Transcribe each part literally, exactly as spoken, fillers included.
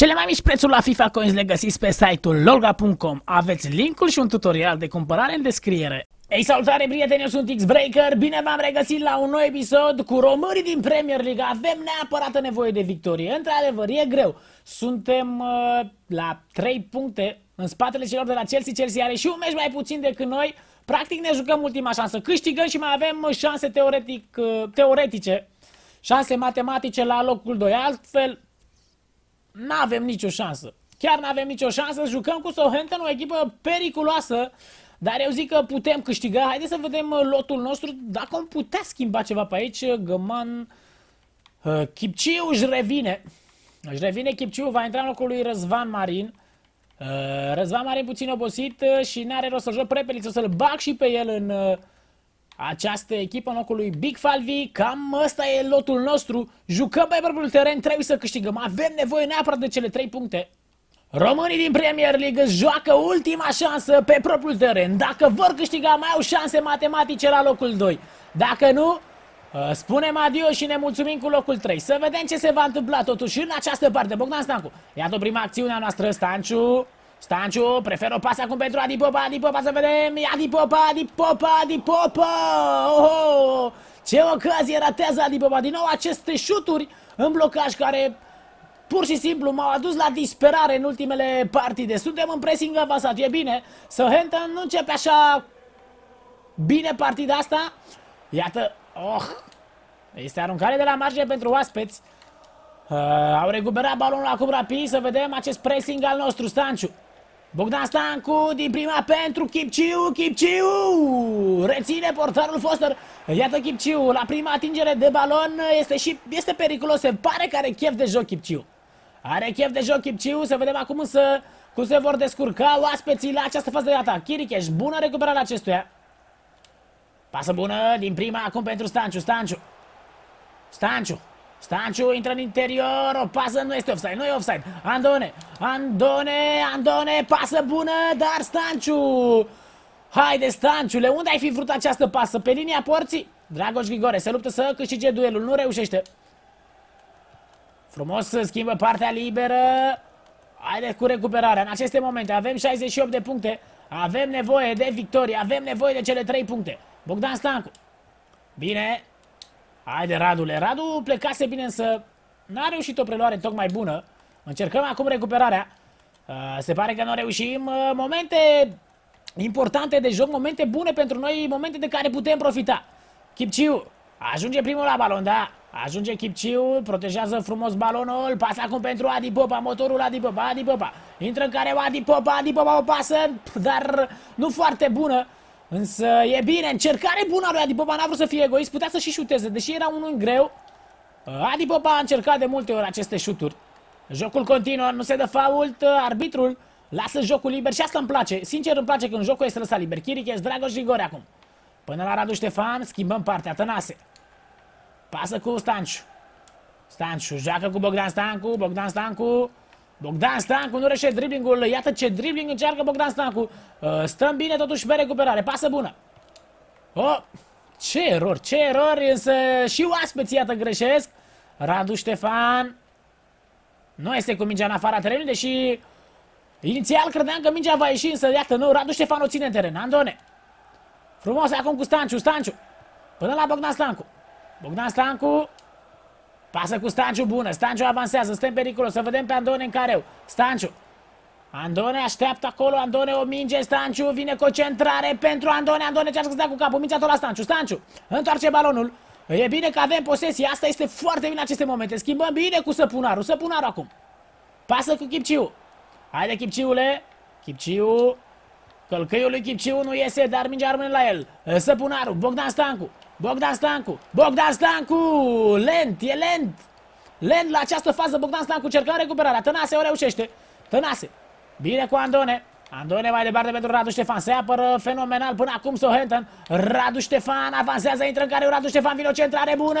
Cele mai mici prețuri la FIFA Coins le găsiți pe site-ul lolga punct com. Aveți link-ul și un tutorial de cumpărare în descriere. Ei, salutare prieteni, eu sunt Xbreaker, bine v-am regăsit la un nou episod cu românii din Premier League. Avem neapărat nevoie de victorie, într-adevăr e greu. Suntem uh, la trei puncte în spatele celor de la Chelsea. Chelsea are și un meci mai puțin decât noi. Practic ne jucăm ultima șansă, câștigăm și mai avem șanse teoretic, uh, teoretice, șanse matematice la locul doi, altfel n-avem nicio șansă. Chiar n-avem nicio șansă, jucăm cu Southampton, o echipă periculoasă. Dar eu zic că putem câștiga. Haideți să vedem lotul nostru, dacă am putea schimba ceva pe aici. Găman Chipciu își revine. Își revine Chipciu, va intra în locul lui Răzvan Marin. Răzvan Marin puțin obosit și n-are rost să joc. Prepeliță, să-l bag și pe el în această echipă, în locul lui Big Falvi. Cam ăsta e lotul nostru. Jucăm pe propriul teren, trebuie să câștigăm. Avem nevoie neapărat de cele trei puncte. Românii din Premier League își joacă ultima șansă pe propriul teren. Dacă vor câștiga, mai au șanse matematice la locul doi. Dacă nu, spunem adio și ne mulțumim cu locul trei. Să vedem ce se va întâmpla totuși în această parte. Bogdan Stancu. Iată prima acțiunea noastră, Stanciu. Stanciu, preferă o pasă acum pentru Adi Popa. Adi Popa, să vedem. Adi Popa, Adi Popa, Adi Popa. Oho! Ce ocazie ratează Adi Popa. Din nou aceste șuturi în blocaj care pur și simplu m-au adus la disperare în ultimele partide. Suntem în pressing avansat, e bine. Southampton nu începe așa bine partida asta. Iată, oh, este aruncare de la margine pentru oaspeți. Uh, au recuperat balonul acum rapid, să vedem acest pressing al nostru, Stanciu. Bogdan Stancu din prima pentru Chipciu, Chipciu! Reține portarul Foster. Iată Chipciu, la prima atingere de balon este și este periculos, se pare că are chef de joc Chipciu. Are chef de joc Chipciu, să vedem acum însă cum se vor descurca oaspeții la această fază de atac. Chiriches, bună recuperarea acestuia. Pasă bună din prima acum pentru Stanciu, Stanciu. Stanciu. Stanciu intră în interior, o pasă, nu este offside, nu e offside. Andone, Andone, Andone, pasă bună, dar Stanciu. Haide Stanciule, unde ai fi vrut această pasă? Pe linia porții? Dragoș Grigore se luptă să câștige duelul, nu reușește. Frumos schimbă partea liberă. Haide cu recuperarea. În aceste momente avem șaizeci și opt de puncte. Avem nevoie de victorie, avem nevoie de cele trei puncte. Bogdan Stancu. Bine. Haide Radule, Radu plecase bine, însă n-a reușit o preluare tocmai bună. Încercăm acum recuperarea. Se pare că nu reușim. Momente importante de joc, momente bune pentru noi, momente de care putem profita. Chipciu ajunge primul la balon, da. Ajunge Chipciu, protejează frumos balonul. Pasă acum pentru Adi Popa, motorul Adi Popa, Adi Popa. Intră în care Adi Popa, Adi Popa o pasă, dar nu foarte bună. Însă e bine, încercare bună a lui Adi Popa, n-a vrut să fie egoist, putea să și șuteze, deși era unul greu. Adi Popa a încercat de multe ori aceste șuturi. Jocul continuă, nu se dă fault, arbitrul lasă jocul liber și asta îmi place. Sincer îmi place când jocul este lăsat liber. Chiriches, Dragoș Grigore acum. Până la Radu Ștefan, schimbăm partea, Tănase. Pasă cu Stanciu. Stanciu joacă cu Bogdan Stancu, Bogdan Stancu. Bogdan Stancu nu reșe dribbling-ul. Iată ce dribbling încearcă Bogdan Stancu. Stăm bine totuși pe recuperare. Pasă bună. Oh, ce erori, ce erori. Însă și oaspeții iată greșesc. Radu Ștefan nu este cu mingea în afara terenului, deși inițial credeam că mingea va ieși, însă iată nu. Radu Ștefan o ține în teren. Andone. Frumos acum cu Stanciu, Stanciu. Până la Bogdan Stancu. Bogdan Stancu. Pasă cu Stanciu bună, Stanciu avansează, suntem în pericol, să vedem pe Andone în careu. Stanciu, Andone așteaptă acolo, Andone o minge, Stanciu vine cu concentrare pentru Andone, Andone încearcă să dea cu capul, mingea tot la Stanciu, Stanciu întoarce balonul, e bine că avem posesie, asta este foarte bine în aceste momente, schimbăm bine cu Săpunaru, Săpunaru acum. Pasă cu Chipciu, haide Chipciule, Chipciu, călcăiul lui Chipciu nu iese, dar mingea rămâne la el, Săpunaru, Bogdan Stancu. Bogdan Stancu, Bogdan Stancu, lent, e lent, lent la această fază, Bogdan Stancu cerca recuperarea, Tănase o reușește, Tănase, bine cu Andone, Andone mai departe pentru Radu Ștefan, se apără fenomenal până acum Southampton, Radu Ștefan avansează, intră în care Radu Ștefan, vine o centrare bună,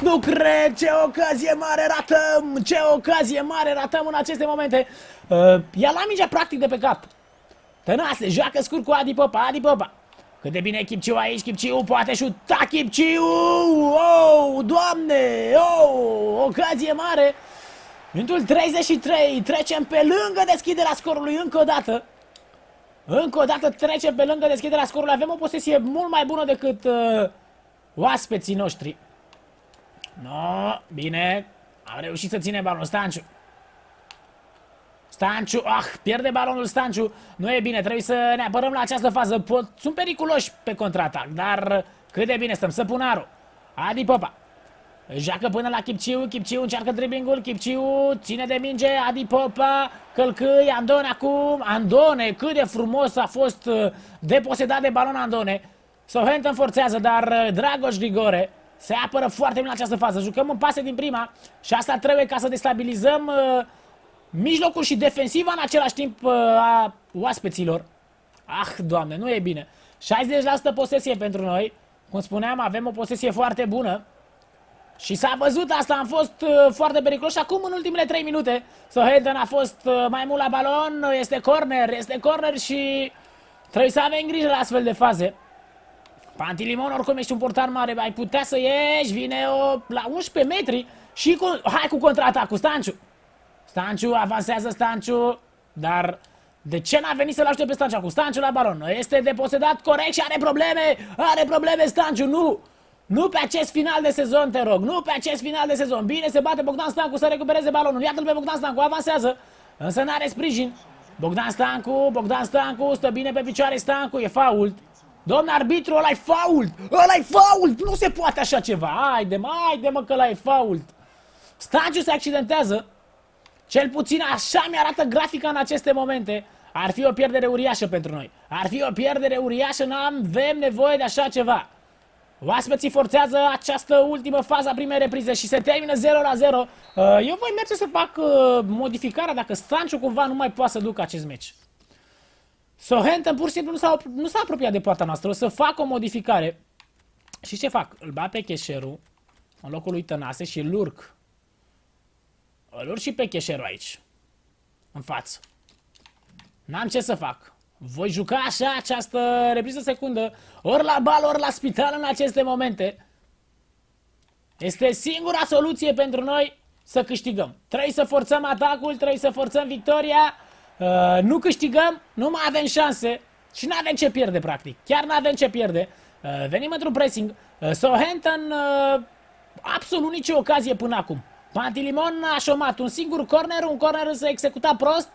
nu cred, ce ocazie mare ratăm, ce ocazie mare ratăm în aceste momente, ia la mingea practic de pe cap, Tănase joacă scurt cu Adi Popa, Adi Popa. Cât de bine Chipciu aici, Chipciu poate șuta, Chipciu! Oh, Doamne! Oh, ocazie mare! Minutul treizeci și trei, trecem pe lângă deschiderea scorului încă o dată. Încă o dată trecem pe lângă deschiderea scorului. Avem o posesie mult mai bună decât uh, oaspeții noștri. No, bine. Am reușit să ținem balonul. Stanciu. Stanciu, ah, pierde balonul Stanciu. Nu e bine, trebuie să ne apărăm la această fază. Pot, sunt periculoși pe contraatac, dar cât de bine stăm. Săpunaru. Adi Popa. Joacă până la Chipciu, Chipciu încearcă dribbling-ul, Chipciu ține de minge, Adi Popa, călcâi, Andone acum, Andone, cât de frumos a fost deposedat de balon Andone. Southampton forțează, dar Dragoș Grigore se apără foarte bine în această fază. Jucăm în pase din prima și asta trebuie ca să destabilizăm mijlocul și defensiva în același timp a oaspeților. Ah, Doamne, nu e bine. șaizeci la sută posesie pentru noi, cum spuneam, avem o posesie foarte bună. Și s-a văzut asta, am fost uh, foarte periculos și acum în ultimele trei minute Southampton a fost uh, mai mult la balon, este corner, este corner și trebuie să avem grijă la astfel de faze. Pantilimon, oricum ești un portar mare, ai putea să ieși, vine o, la unsprezece metri și cu, hai cu contraatacul, Stanciu. Stanciu, avansează Stanciu, dar de ce n-a venit să-l ajute pe Stanciu? Cu Stanciu la balon, este deposedat corect și are probleme, are probleme Stanciu, nu! Nu pe acest final de sezon, te rog, nu pe acest final de sezon. Bine, se bate Bogdan Stancu să recupereze balonul. Iată-l pe Bogdan Stancu, avansează, însă n-are sprijin. Bogdan Stancu, Bogdan Stancu, stă bine pe picioare Stancu, e fault. Domn arbitru, ăla-i fault, ăla-i fault, nu se poate așa ceva. Haide mă, haide mă că ăla-i fault. Stanciu se accidentează, cel puțin așa mi-arată grafica în aceste momente. Ar fi o pierdere uriașă pentru noi, ar fi o pierdere uriașă, n-avem nevoie de așa ceva. Oaspeții forțează această ultimă fază a primei reprize și se termină zero la zero. Eu voi merge să fac modificarea dacă Stanciu cumva nu mai poate să ducă acest meci. Southampton pur și simplu nu s-a apropiat de poarta noastră. O să fac o modificare. Și ce fac? Îl bat pe Keșerú în locul lui Tănase și îl urc. Îl urc și pe Keșerú aici. În față. N-am ce să fac. Voi juca așa această repriză secundă, ori la bal, ori la spital în aceste momente. Este singura soluție pentru noi să câștigăm. Trebuie să forțăm atacul, trebuie să forțăm victoria. Uh, nu câștigăm, nu mai avem șanse și nu avem ce pierde, practic. Chiar nu avem ce pierde. Uh, venim într-un pressing. Uh, Southampton, uh, absolut nicio ocazie până acum. Pantilimon a șomat un singur corner, un corner însă executat prost.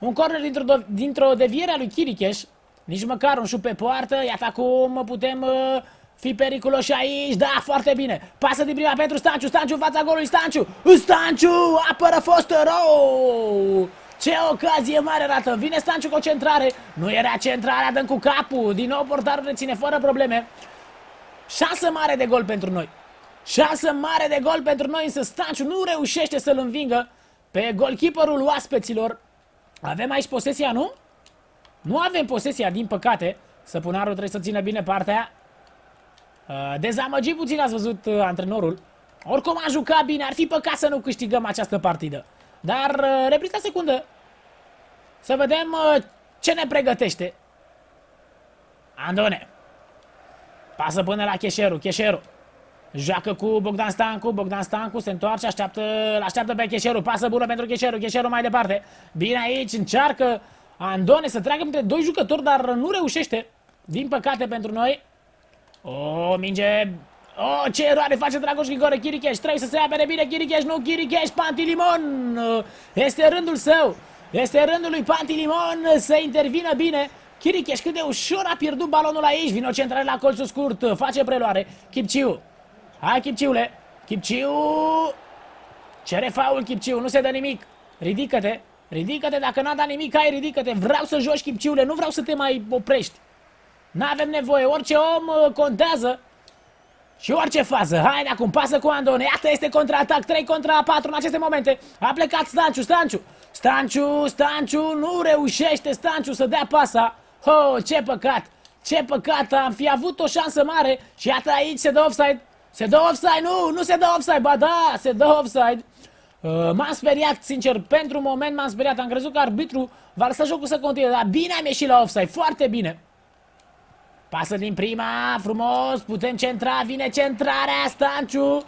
Un corner dintr-o dintr deviere a lui Chiriches. Nici măcar un șut pe poartă. Iată acum putem uh, fi periculoși aici. Da, foarte bine. Pasă din prima pentru Stanciu. Stanciu în fața golului. Stanciu. Stanciu apără fost rău. Ce ocazie mare rată. Vine Stanciu cu o centrare. Nu era centrarea, dăm cu capul. Din nou portarul reține fără probleme. Șansă mare de gol pentru noi. Șansă mare de gol pentru noi, însă Stanciu nu reușește să-l învingă pe golkeeperul oaspeților. Avem aici posesia, nu? Nu avem posesia, din păcate. Săpunarul trebuie să țină bine partea. Dezamăgit puțin, ați văzut antrenorul. Oricum a jucat bine, ar fi păcat să nu câștigăm această partidă. Dar repriza secundă. Să vedem ce ne pregătește. Andone. Pasă până la Keșerú, Keșerú. Joacă cu Bogdan Stancu, Bogdan Stancu se întoarce, așteaptă, așteaptă pe Keșerú, pasă bună pentru Keșerú, Keșerú mai departe. Bine aici, încearcă Andone să treacă între doi jucători, dar nu reușește, din păcate pentru noi. O, minge, o, ce eroare face Dragoș Grigore, Chiriches, trebuie să se apere bine, Chiriches, nu, Chiriches, Pantilimon, este rândul său, este rândul lui Pantilimon să intervină bine. Chiriches cât de ușor a pierdut balonul aici, vine o centrare la colțul scurt, face preluare, Chipciu. Hai, Chipciule! Chipciu! Cere faul, Chipciu! Nu se dă nimic! Ridică-te! Ridică-te! Dacă n-a dat nimic, hai, ridică-te! Vreau să joci, Chipciule! Nu vreau să te mai oprești! N-avem nevoie! Orice om contează! Și orice fază! Hai, acum pasă cu Andone! Iată, este contraatac! trei contra patru în aceste momente! A plecat Stanciu! Stanciu! Stanciu! Stanciu! Nu reușește Stanciu să dea pasa! Oh, ce păcat! Ce păcat! Am fi avut o șansă mare! Și iată, aici se dă offside! Se dă offside, nu, nu se dă offside, ba da, se dă offside. Uh, m-am speriat, sincer, pentru un moment m-am speriat, am crezut că arbitrul va lăsa jocul să continue, dar bine am ieșit la offside, foarte bine. Pasă din prima, frumos, putem centra, vine centrarea, Stanciu.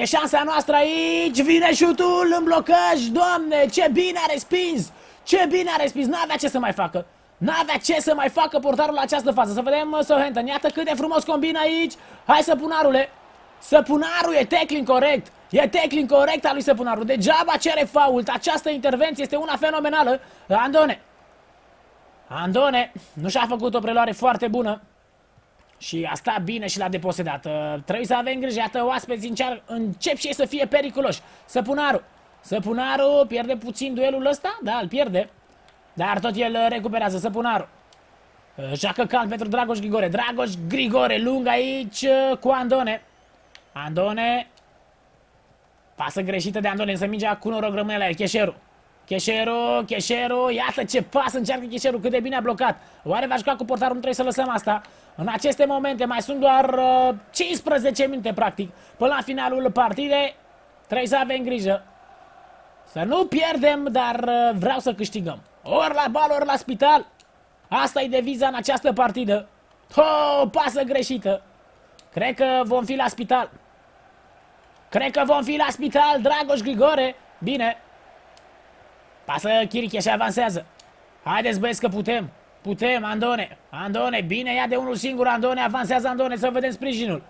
E șansa noastră aici, vine șutul în blocaj, Doamne, ce bine a respins! Ce bine a respins, n-avea ce să mai facă. N-avea ce să mai facă portarul la această fază. Să vedem Southampton, iată cât de frumos combina aici. Hai Săpunarule, Săpunaru, e tackling corect. E tackling corect al lui Săpunaru. Degeaba cere fault, această intervenție este una fenomenală. Andone, Andone nu și-a făcut o preluare foarte bună și a stat bine și l-a deposedat. Trebuie să avem grijă, iată oaspeții încep și ei să fie periculoși. Săpunaru, Săpunaru pierde puțin duelul ăsta, da, îl pierde, dar tot el recuperează. Săpunaru joacă calm pentru Dragoș Grigore. Dragoș Grigore lung aici cu Andone. Andone, pasă greșită de Andone, însă mingea cu noroc rămâne la el. Keșerú, Keșerú, Keșerú, iată ce pas încearcă Keșerú, cât de bine a blocat. Oare va juca cu portarul? Nu trebuie să lăsăm asta. În aceste momente mai sunt doar cincisprezece minute practic până la finalul partidei. Trebuie să avem grijă să nu pierdem, dar vreau să câștigăm. Ori la bal, ori la spital. Asta e deviza în această partidă. Oh, pasă greșită. Cred că vom fi la spital. Cred că vom fi la spital, Dragoș Grigore. Bine. Pasă Chiriches și avansează. Haideți băieți că putem. Putem, Andone. Andone, bine, ia de unul singur Andone. Avansează Andone, să vedem sprijinul.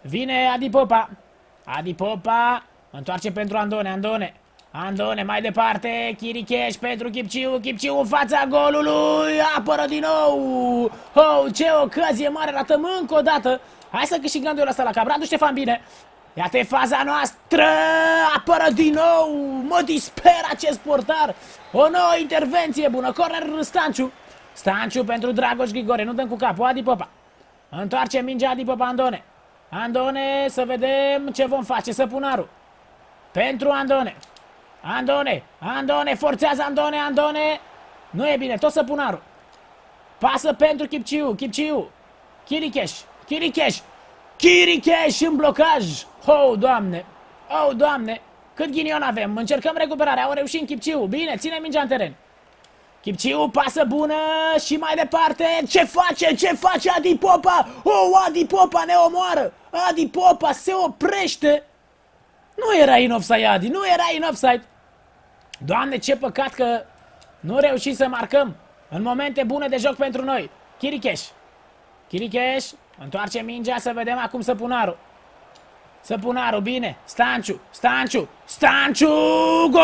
Vine Adi Popa. Adi Popa întoarce pentru Andone. Andone. Andone mai departe, Chiriches pentru Chipciu, Chipciu în fața golului, apără din nou! Oh, ce ocazie mare, ratăm încă o dată! Hai să câștigăm duelul ăsta la cap, Radu Ștefan, bine! Iată e faza noastră, apără din nou, mă disper acest portar! O nouă intervenție bună, corner Stanciu, Stanciu pentru Dragoș Grigore, nu dăm cu capul, Adi Popa! Întoarce mingea Adi Popa, Andone! Andone, să vedem ce vom face, Săpunaru! Pentru Andone! Andone, Andone, forțează Andone, Andone. Nu e bine, tot Săpunaru. Pasă pentru Chipciu, Chipciu. Chiriches, Chiriches. Chiriches în blocaj. Oh, Doamne, oh, Doamne. Cât ghinion avem, încercăm recuperarea, au reușit în Chipciu. Bine, ține mingea în teren. Chipciu, pasă bună și mai departe. Ce face, ce face Adi Popa? Oh, Adi Popa ne omoară. Adi Popa se oprește. Nu era in offside, Adi, nu era in offside. Doamne, ce păcat că nu reușim să marcăm în momente bune de joc pentru noi. Chiriches. Chiriches întoarce mingea, să vedem acum Săpunaru. Săpunaru, bine. Stanciu, Stanciu, Stanciu, gol!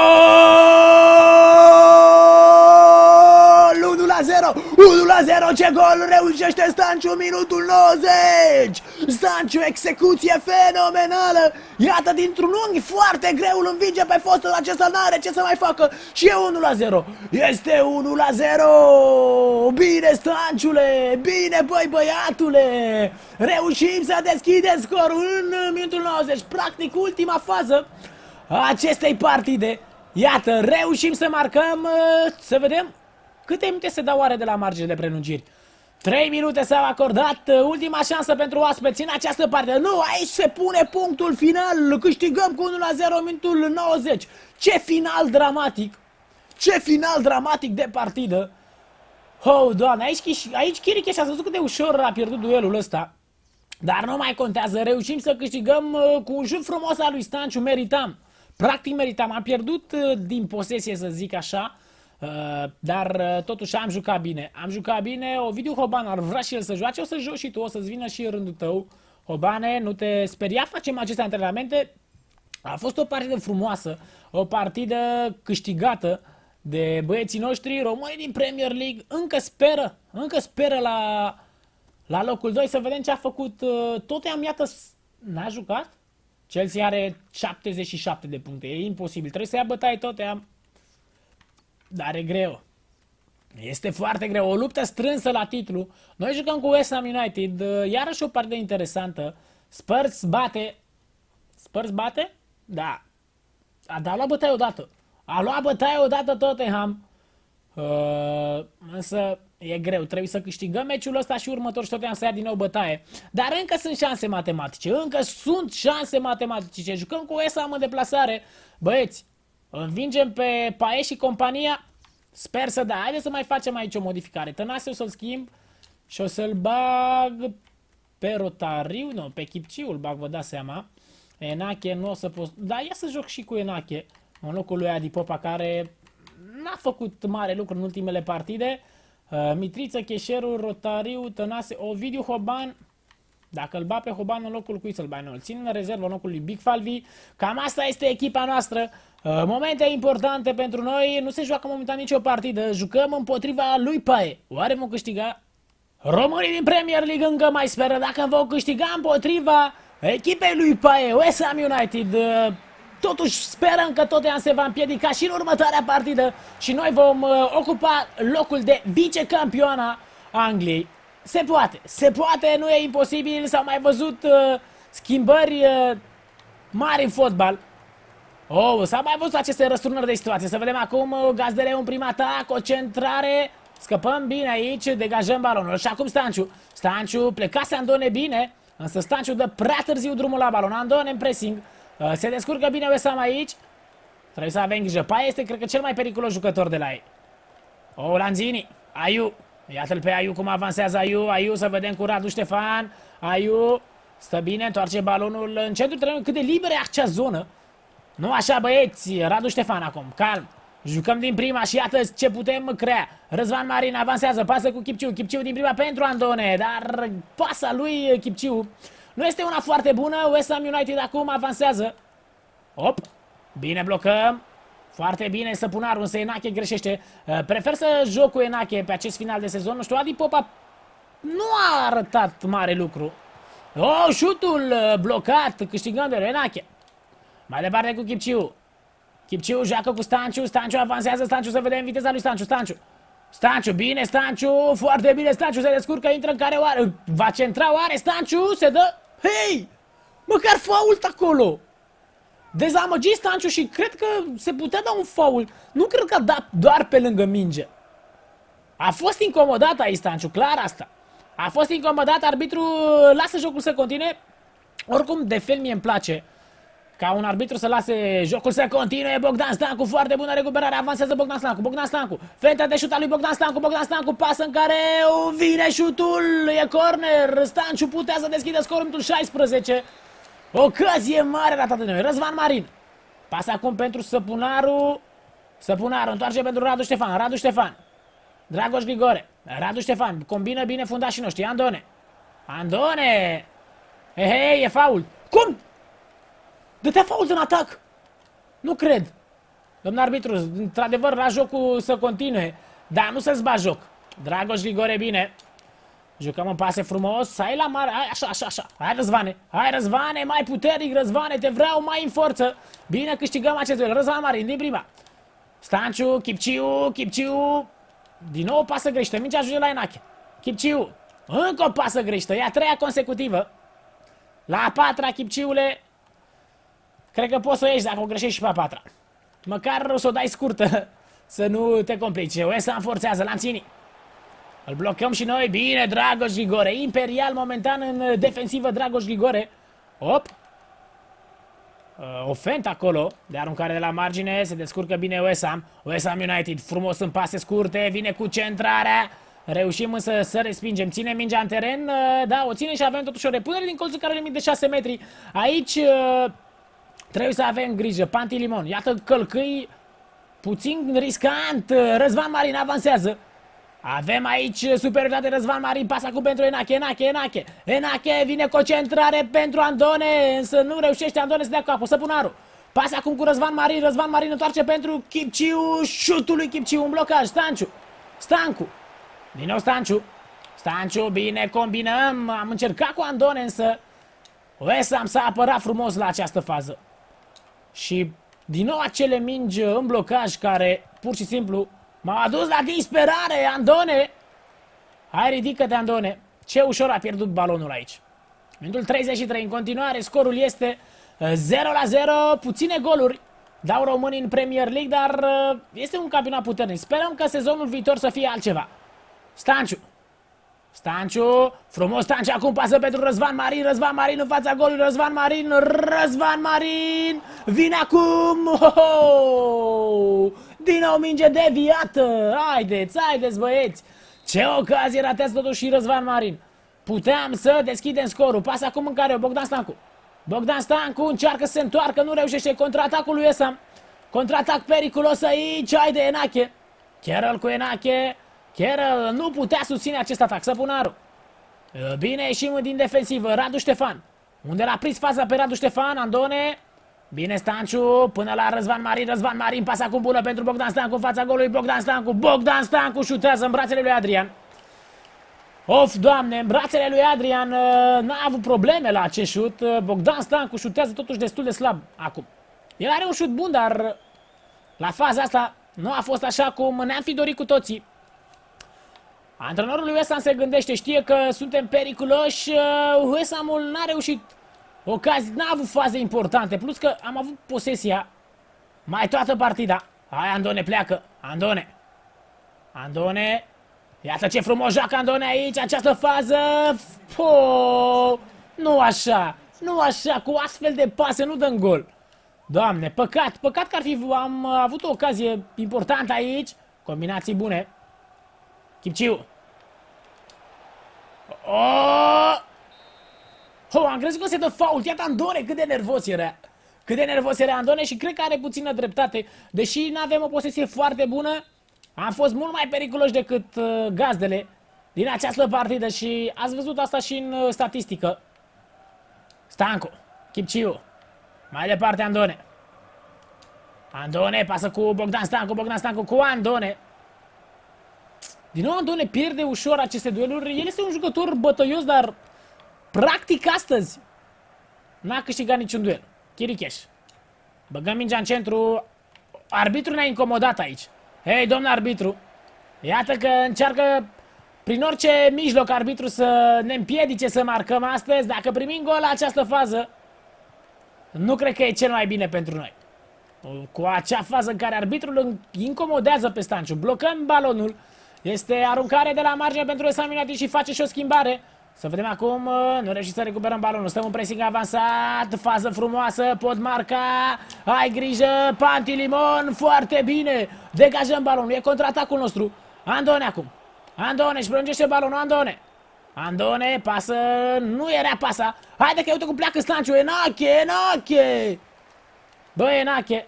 unu la zero, unu la zero, ce gol reușește Stanciu, minutul nouăzeci! Stanciu, execuție fenomenală! Iată, dintr-un unghi foarte greu îl învinge pe fostul acesta, n-are ce să mai facă și e unu la zero. Este unu la zero! Bine, Stanciule! Bine, băi, băiatule! Reușim să deschidem scorul în minutul nouăzeci, practic ultima fază a acestei partide. Iată, reușim să marcăm, să vedem câte minute se dau oare de la margine de prelungiri. trei minute s-au acordat, ultima șansă pentru oaspeți în această parte. Nu, aici se pune punctul final, câștigăm cu unu la zero minutul nouăzeci. Ce final dramatic, ce final dramatic de partidă. Oh, Doamne, aici, aici Chiriches a văzut cât de ușor a pierdut duelul ăsta. Dar nu mai contează, reușim să câștigăm cu un jut frumos al lui Stanciu, meritam. Practic meritam, am pierdut din posesie să zic așa. Uh, dar uh, totuși am jucat bine. Am jucat bine, Ovidiu Hoban ar vrea și el să joace, o să joci și tu, o să-ți vină și rândul tău. Hobane, nu te speria, facem aceste antrenamente. A fost o partidă frumoasă, o partidă câștigată de băieții noștri. Românii din Premier League încă speră, încă speră la, la locul doi. Să vedem ce a făcut uh, Tottenham, iată, n-a jucat. Chelsea are șaptezeci și șapte de puncte, e imposibil, trebuie să ia bătaie Tottenham. Dar e greu. Este foarte greu. O luptă strânsă la titlu. Noi jucăm cu West Ham United. Iarăși o parte interesantă. Spurs bate. Spurs bate? Da. A, dar a luat bătaie odată. A luat bătaie odată Tottenham. Uh, însă e greu. Trebuie să câștigăm meciul ăsta și următor și Tottenham să ia din nou bătaie. Dar încă sunt șanse matematice. Încă sunt șanse matematice. Jucăm cu West Ham în deplasare. Băieți, învingem pe Pae și compania. Sper să da. Haideți să mai facem aici o modificare. Tănase o să-l schimb și o să-l bag pe Rotariu. Nu, pe Chipciu îl bag, vă dați seama. Enache nu o să pot... Da, ia să joc și cu Enache în locul lui Adi Popa, care n-a făcut mare lucru în ultimele partide. Uh, Mitriță, Keșerú, Rotariu, Tănase, Ovidiu Hoban. Dacă îl ba pe Hoban, în locul cui să-l ba? Nu, îl țin în rezervă în locul lui Big Falvi. Cam asta este echipa noastră. Uh, momente importante pentru noi. Nu se joacă momentan nicio partidă. Jucăm împotriva lui Pae. Oare vom câștiga? Românii din Premier League încă mai speră. Dacă vom câștiga împotriva echipei lui Pae, West Ham United... Uh, Totuși sperăm că Tottenham se va împiedica și în următoarea partidă și noi vom uh, ocupa locul de vicecampioana Angliei. Se poate, se poate, nu e imposibil, s-au mai văzut uh, schimbări uh, mari în fotbal. Oh, s-au mai văzut aceste răsturnări de situație. Să vedem acum uh, gazdele un prim atac, o centrare, scăpăm bine aici, degajăm balonul și acum Stanciu. Stanciu plecase Andone bine, însă Stanciu dă prea târziu drumul la balon. Andone în pressing. Se descurcă bine West Ham aici. Trebuie să avem grijă. Paia este, cred că, cel mai periculos jucător de la ei. O, Lanzini. Ayew. Iată-l pe Ayew cum avansează Ayew. Ayew, să vedem cu Radu Ștefan. Ayew. Stă bine, întoarce balonul în centru terenului. Cât de liberă e acea zonă. Nu așa, băieți. Radu Ștefan acum. Calm. Jucăm din prima și iată ce putem crea. Răzvan Marin avansează. Pasă cu Chipciu. Chipciu din prima pentru Andone. Dar pasa lui Chipciu nu este una foarte bună. West Ham United acum avansează. Op! Bine blocăm. Foarte bine Săpunaru, însă Enache greșește. Prefer să joc cu Enache pe acest final de sezon. Nu știu, Adi Popa nu a arătat mare lucru. Oh, șutul blocat. Câștigăm de Enache. Mai departe cu Chipciu. Chipciu joacă cu Stanciu. Stanciu avansează. Stanciu, să vedem viteza lui Stanciu. Stanciu. Stanciu, bine Stanciu. Foarte bine Stanciu. Se descurcă, intră în care oare. Va centra oare Stanciu? Se dă... Hei! Măcar fault acolo! Dezamăgit Stanciu și cred că se putea da un fault. Nu cred că a dat doar pe lângă minge. A fost incomodat aici Stanciu, clar asta. A fost incomodat, arbitru lasă jocul să continue. Oricum, de fel mie îmi place ca un arbitru să lase jocul să continue. Bogdan Stancu, foarte bună recuperare, avansează Bogdan Stancu, Bogdan Stancu. Fenta de șut a lui Bogdan Stancu, Bogdan Stancu, pasă în care vine șutul, e corner. Stanciu putea să deschidă scorul în șaisprezece. Ocazie mare ratată de noi. Răzvan Marin. Pas acum pentru Săpunaru. Săpunaru întoarce pentru Radu Ștefan, Radu Ștefan. Dragoș Grigore, Radu Ștefan, combină bine fundașii noștri, Andone. Andone! Hei, e faul. Cum? Dă-te fault în atac! Nu cred! Domnul arbitru, într-adevăr, la jocul să continue, dar nu să-ți bagi joc. Dragoș Grigore, bine. Jucăm în pase frumos. Hai la mare, hai, așa, așa, așa. Hai, Răzvane. Hai, Răzvane, mai puternic, Răzvane, te vreau mai în forță. Bine, câștigăm acest duel. Răzvan Marin din prima. Stanciu, Chipciu, Chipciu. Din nou o pasă greșită. Mingea ajunge la Enache. Chipciu. Încă o pasă greșită. E a treia consecutivă. La a patra, Chipciule. Cred că poți să o ieși dacă o greșești și pe a patra. Măcar o să o dai scurtă, să nu te complice. West Ham forțează, Lanzini. Îl blocăm și noi. Bine, Dragoș Grigore. Imperial momentan în defensivă, Dragoș Grigore. Op. Ofent acolo, de aruncare de la margine. Se descurcă bine West Ham. West Ham United frumos în pase scurte. Vine cu centrarea. Reușim însă să respingem. Ține mingea în teren. Da, o ține și avem totuși o repunere din colțul care limit de șase metri. Aici... Trebuie să avem grijă. Pantilimon. Iată călcâi puțin riscant. Răzvan Marin avansează. Avem aici superioritate. Răzvan Marin pasă acum pentru Enache. Enache, Enache. Enache vine cu o centrare pentru Andone. Însă nu reușește Andone să dea capul. Săpunaru. Pasă acum cu Răzvan Marin. Răzvan Marin întoarce pentru Chipciu. Șutul lui Chipciu. Un blocaj. Stanciu. Stancu. Din nou Stanciu. Stanciu. Bine, combinăm. Am încercat cu Andone, însă West Ham s-a apărat frumos la această fază. Și din nou acele mingi în blocaj care pur și simplu m-au adus la disperare. Andone! Hai, ridică-te, Andone! Ce ușor a pierdut balonul aici. Minutul treizeci și trei în continuare, scorul este zero la zero, puține goluri dau românii în Premier League, dar este un campionat puternic. Sperăm că sezonul viitor să fie altceva. Stanciu! Stanciu, frumos Stanciu, acum pasă pentru Răzvan Marin, Răzvan Marin în fața golului, Răzvan Marin, Răzvan Marin, vine acum, ho, ho! Din nou minge deviată, haideți, haideți băieți, ce ocazie ratează totuși și Răzvan Marin, puteam să deschidem scorul, pasă acum în care Bogdan Stancu, Bogdan Stancu încearcă să se întoarcă, nu reușește contraatacul lui West Ham. Contraatac periculos aici, ai de Enache. Carroll cu Enache. Carroll nu putea susține acest atac. Săpunaru. Bine, ieșim din defensivă. Radu Ștefan. Unde l-a prins faza pe Radu Ștefan, Andone. Bine Stanciu, până la Răzvan Marin, Răzvan Marin, pasa cu bună pentru Bogdan Stancu, în fața golului Bogdan Stancu, Bogdan Stancu șutează în brațele lui Adrian. Of, Doamne, în brațele lui Adrian n-a avut probleme la acest șut, Bogdan Stancu șutează totuși destul de slab acum. El are un șut bun, dar la faza asta nu a fost așa cum ne-am fi dorit cu toții. Antrenorul lui West Ham se gândește, știe că suntem periculoși, West Ham-ul n-a reușit. Ocazii, n-a avut faze importante, plus că am avut posesia mai toată partida. Hai Andone, pleacă, Andone. Andone, iată ce frumos joacă Andone aici, această fază. Po, nu așa, nu așa, cu astfel de pase nu dăm gol. Doamne, păcat, păcat că ar fi, am avut o ocazie importantă aici. Combinații bune. Chipciu. Oh! Oh, am crezut că se dă fault. Iată Andone, cât de nervos era. Cât de nervos era Andone și cred că are puțină dreptate. Deși nu avem o posesie foarte bună, am fost mult mai periculoși decât gazdele din această partidă și ați văzut asta și în statistică. Stancu, Chipciu, mai departe Andone. Andone pasă cu Bogdan Stancu, Bogdan Stancu cu Andone. Din nou Andone pierde ușor aceste dueluri. El este un jucător bătăios, dar practic astăzi n-a câștigat niciun duel. Chiriches. Băgăm mingea în centru. Arbitrul ne-a incomodat aici. Hei, domn arbitru. Iată că încearcă prin orice mijloc arbitru să ne împiedice să marcăm astăzi. Dacă primim gol la această fază, nu cred că e cel mai bine pentru noi. Cu acea fază în care arbitrul îl incomodează pe Stanciu. Blocăm balonul. Este aruncare de la margine pentru West Ham United și face și o schimbare. Să vedem acum, nu reușim să recuperăm balonul. Stăm în pressing avansat, fază frumoasă, pot marca. Ai grijă, Pantilimon, foarte bine. Degajăm balonul, e contraatacul nostru. Andone acum. Andone își prelungește balonul, Andone. Andone, pasă, nu era pasa. Haide că uite cum pleacă Stanciu, Enache, Enache. Bă, Enache,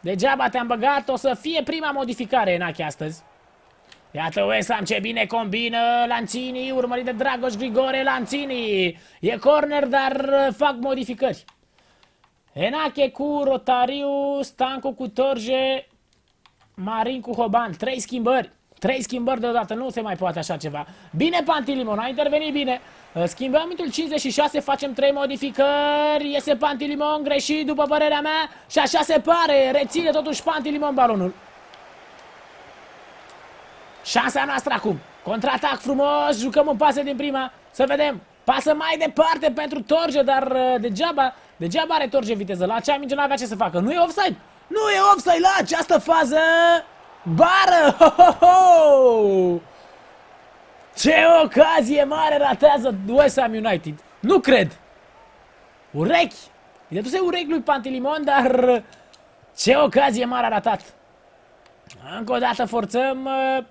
degeaba te-am băgat, o să fie prima modificare Enache astăzi. Iată West Ham ce bine combină, Lanzini, urmărit de Dragoș Grigore, Lanzini. E corner, dar fac modificări. Enache cu Rotariu, Stancu cu Torje, Marin cu Hoban. Trei schimbări, trei schimbări deodată, nu se mai poate așa ceva. Bine Pantilimon, a intervenit bine. Schimbăm minutul cincizeci și șase, facem trei modificări, iese Pantilimon, greșit după părerea mea. Și așa se pare, reține totuși Pantilimon balonul. Șansa noastră acum. Contraatac frumos, jucăm un pas din prima. Să vedem. Pasă mai departe pentru Torje, dar degeaba, degeaba are Torje viteză. La acea minge nu avea ce să facă. Nu e offside. Nu e offside la această fază. Bară! Ho, ho, ho! Ce ocazie mare ratează West Ham United. Nu cred. Urechi. I-a dus urechi lui Pantilimon, dar ce ocazie mare a ratat. Încă o dată forțăm,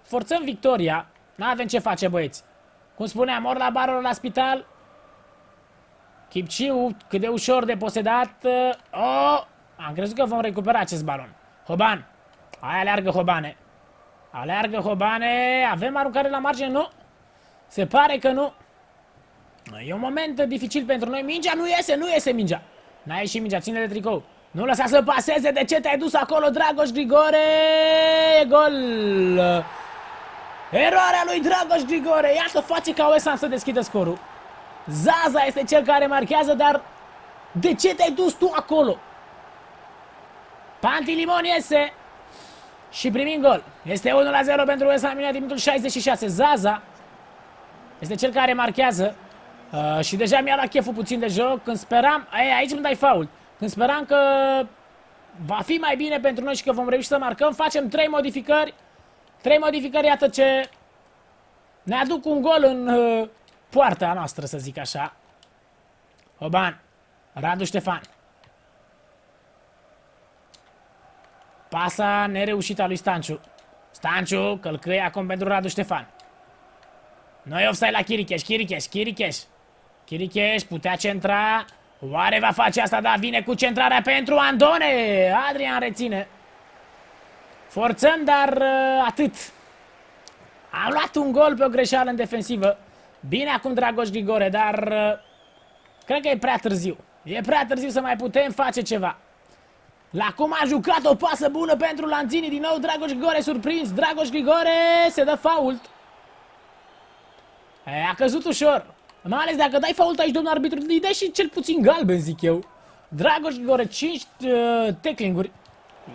forțăm victoria. N-avem ce face, băieți. Cum spuneam, ori la bar, ori la spital. Chipciu, cât de ușor de posedat. Oh, am crezut că vom recupera acest balon. Hoban. Hai, aleargă Hobane. Aleargă Hobane. Avem aruncare la margine? Nu. Se pare că nu. E un moment dificil pentru noi. Mingea nu iese, nu iese mingea. N-a ieșit mingea, ține de tricou. Nu lăsa să paseze, de ce te-ai dus acolo, Dragoș Grigore? Gol! Eroarea lui Dragoș Grigore, iată face ca West Ham să deschidă scorul. Zaza este cel care marchează, dar de ce te-ai dus tu acolo? Pantilimon iese și primim gol. Este unu la zero pentru West Ham United, minutul șaizeci și șase. Zaza este cel care marchează uh, și deja mi-a luat cheful puțin de joc. Când speram, aia, aici îmi dai faul. Când speram că va fi mai bine pentru noi și că vom reuși să marcăm, facem trei modificări. Trei modificări, iată ce ne aduc un gol în uh, poarta noastră, să zic așa. Hoban, Radu Ștefan. Pasa nereușită lui Stanciu. Stanciu, călcâie acum pentru Radu Ștefan. Noi offside la Chiriches, Chiriches, Chiriches. Chiriches putea centra. Oare va face asta? Da, vine cu centrarea pentru Andone. Adrian reține. Forțăm, dar uh, atât. A luat un gol pe o greșeală în defensivă. Bine acum Dragoș Grigore, dar uh, cred că e prea târziu. E prea târziu să mai putem face ceva. La cum a jucat o pasă bună pentru Lanzini. Din nou Dragoș Grigore surprins. Dragoș Grigore se dă fault. E, a căzut ușor. Mai ales dacă dai fault aici, domnul arbitru, îi dai și cel puțin galben, zic eu. Dragoș Grigore, cinci uh, tackling-uri.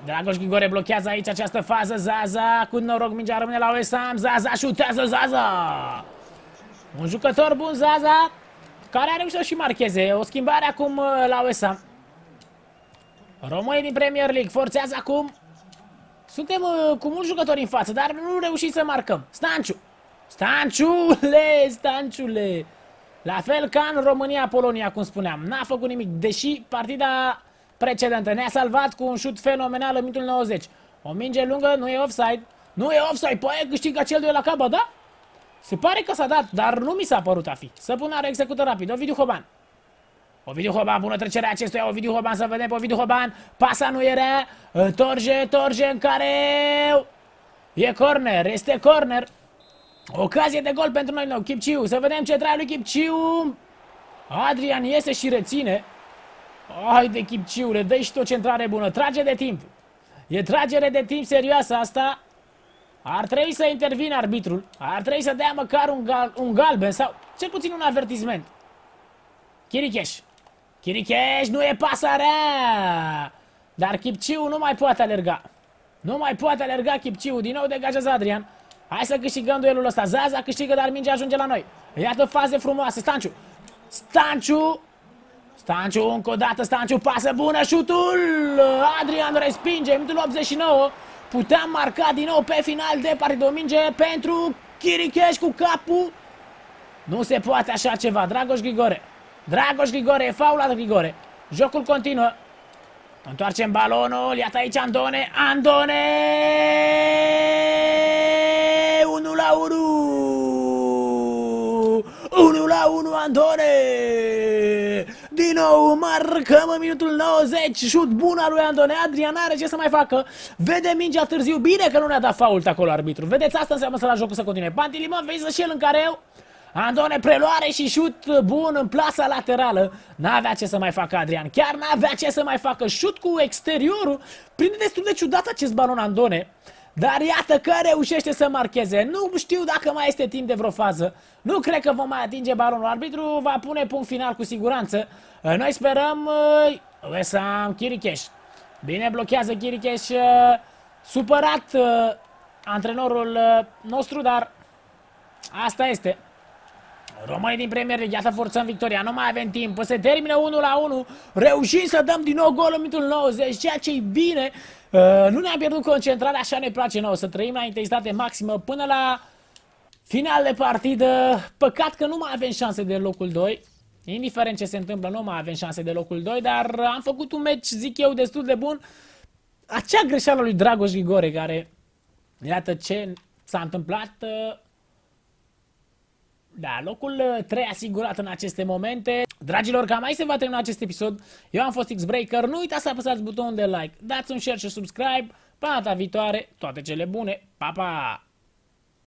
Dragoș Grigore blochează aici această fază. Zaza, cu noroc mingea rămâne la West Ham. Zaza șutează, Zaza. Un jucător bun, Zaza, care a reușit să și marcheze. O schimbare acum uh, la West Ham. Românii din Premier League forțează acum. Suntem uh, cu mulți jucători în față, dar nu reușim să marcăm. Stanciu. Stanciule, Stanciule. La fel ca în România-Polonia, cum spuneam. N-a făcut nimic, deși partida precedentă ne-a salvat cu un șut fenomenal în minutul nouăzeci. O minge lungă, nu e offside. Nu e offside, păi câștigă cel de la capăt, da? Se pare că s-a dat, dar nu mi s-a părut a fi. Săpunaru execută rapid, Ovidiu Hoban. Ovidiu Hoban, bună trecerea acestuia, Ovidiu Hoban, să vedem pe Ovidiu Hoban. Pasa nu era, Torje, Torje în care... E corner, este corner. Ocazie de gol pentru noi nou, Chipciu. Să vedem ce traie lui Chipciu. Adrian iese și reține. Haide Chipciu, le dă și tu o centrare bună. Trage de timp. E tragere de timp serioasă asta. Ar trebui să intervină arbitrul. Ar trebui să dea măcar un, gal, un galben sau cel puțin un avertisment. Chiriches. Chiriches, nu e pasarea. Dar Chipciu nu mai poate alerga. Nu mai poate alerga Chipciu. Din nou degajează Adrian. Hai să câștigăm duelul ăsta. Zaza câștigă, dar mingea ajunge la noi. Iată faze frumoase. Stanciu. Stanciu. Stanciu încă o dată. Stanciu pasă bună. Șutul. Adrian respinge. Minutul optzeci și nouă. Puteam marca din nou pe final de partidă. O minge pentru Chiriches cu capul. Nu se poate așa ceva. Dragoș Grigore. Dragoș Grigore. E faul la Grigore. Jocul continuă. Întoarcem balonul. Iată aici Andone. Andone. unu la unu Andone. Din nou marcăm în minutul nouăzeci. Șut bun al lui Andone. Adrian are ce să mai facă. Vede mingea târziu. Bine că nu ne-a dat fault acolo arbitru. Vedeți, asta înseamnă să la jocul să continue. Pantilimon vezi și el în care eu. Andone preluare și șut bun în plasa laterală. N-avea ce să mai facă Adrian. Chiar n-avea ce să mai facă. Șut cu exteriorul. Prinde destul de ciudat acest balon Andone. Dar iată că reușește să marcheze. Nu știu dacă mai este timp de vreo fază. Nu cred că vom mai atinge balonul. Arbitru va pune punct final cu siguranță. Noi sperăm... West Ham, Chiriches. Bine, blochează Chiriches. Supărat antrenorul nostru, dar asta este. Românii din Premier League, iată forțăm victoria. Nu mai avem timp. Se termină unu la unu. Reușim să dăm din nou gol în minutul nouăzeci, ceea ce e bine. Uh, nu ne-am pierdut concentrarea, așa ne place nouă, să trăim la intensitate maximă până la final de partidă. Păcat că nu mai avem șanse de locul doi, indiferent ce se întâmplă, nu mai avem șanse de locul doi, dar am făcut un meci, zic eu, destul de bun. Acea greșeală lui Dragoș Grigore, care, iată ce s-a întâmplat, uh... da, locul trei asigurat în aceste momente. Dragilor, cam aici se va termina acest episod. Eu am fost Xbreaker. Nu uitați să apăsați butonul de like, dați un share și subscribe. Până data viitoare, toate cele bune. Pa, pa!